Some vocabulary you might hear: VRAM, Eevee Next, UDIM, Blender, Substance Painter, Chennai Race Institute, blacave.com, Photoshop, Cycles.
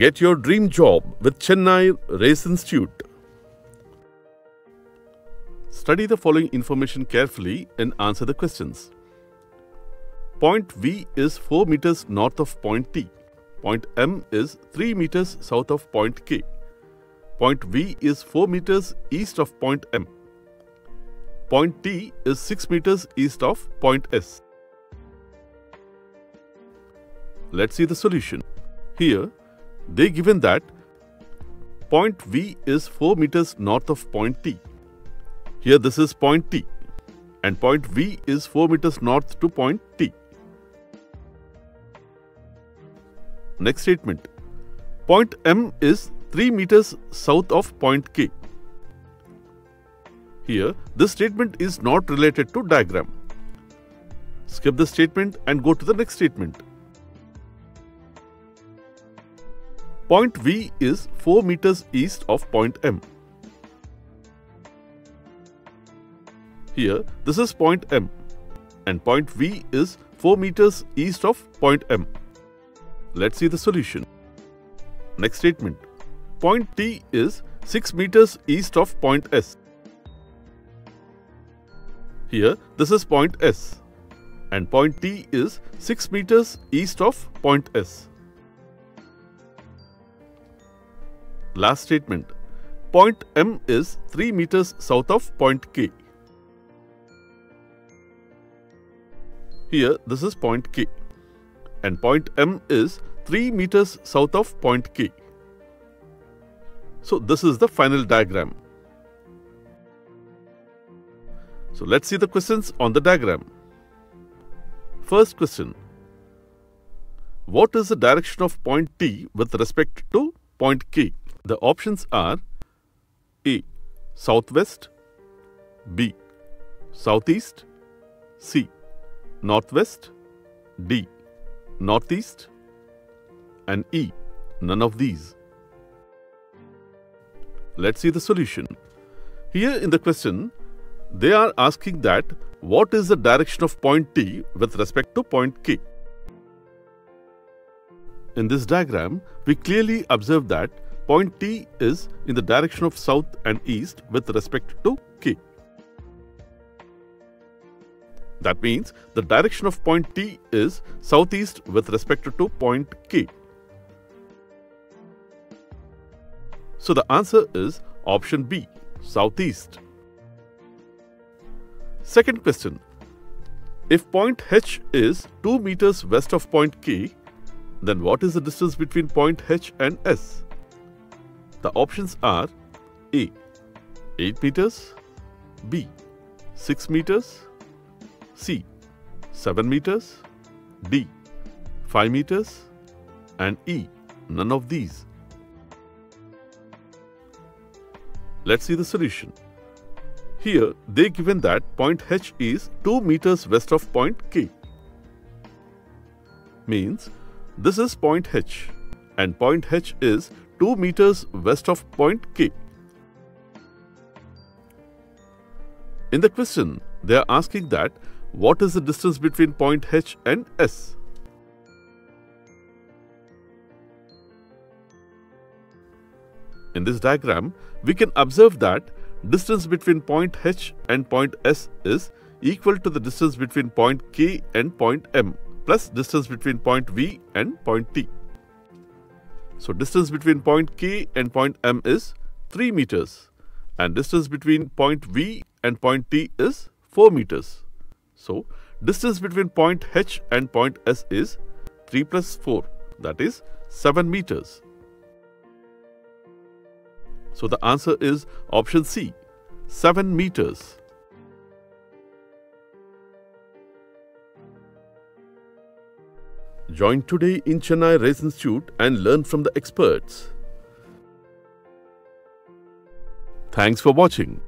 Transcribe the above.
Get your dream job with Chennai Race Institute. Study the following information carefully and answer the questions. Point V is 4 meters north of point T. Point M is 3 meters south of point K. Point V is 4 meters east of point M. Point T is 6 meters east of point S. Let's see the solution. Here, they given that point V is 4 meters north of point T. Here this is point T and point V is 4 meters north to point T. Next statement. Point M is 3 meters south of point K. Here this statement is not related to diagram. Skip this statement and go to the next statement. Point V is 4 meters east of point M. Here, this is point M and point V is 4 meters east of point M. Let's see the solution. Next statement. Point T is 6 meters east of point S. Here, this is point S and point T is 6 meters east of point S. Last statement. Point M is 3 meters south of point K. Here this is point K and point M is 3 meters south of point K. So this is the final diagram. So let's see the questions on the diagram. First question. What is the direction of point T with respect to point K? The options are A. Southwest, B. Southeast, C. Northwest, D. Northeast, and E. None of these. Let's see the solution. Here in the question, they are asking that what is the direction of point T with respect to point K? In this diagram, we clearly observe that point T is in the direction of south and east with respect to K. That means the direction of point T is southeast with respect to point K. So the answer is option B, southeast. Second question. If point H is 2 meters west of point K, then what is the distance between point H and S? The options are A. 8 meters, B. 6 meters, C. 7 meters, D. 5 meters, and E. None of these. Let's see the solution. Here they given that point H is 2 meters west of point K. Means this is point H and point H is 2 meters west of point K. In the question, they are asking that what is the distance between point H and S? In this diagram, we can observe that distance between point H and point S is equal to the distance between point K and point M plus distance between point V and point T. So distance between point K and point M is 3 meters and distance between point V and point T is 4 meters. So distance between point H and point S is 3 plus 4, that is 7 meters. So the answer is option C, 7 meters. Join today in Chennai Race Institute and learn from the experts. Thanks for watching.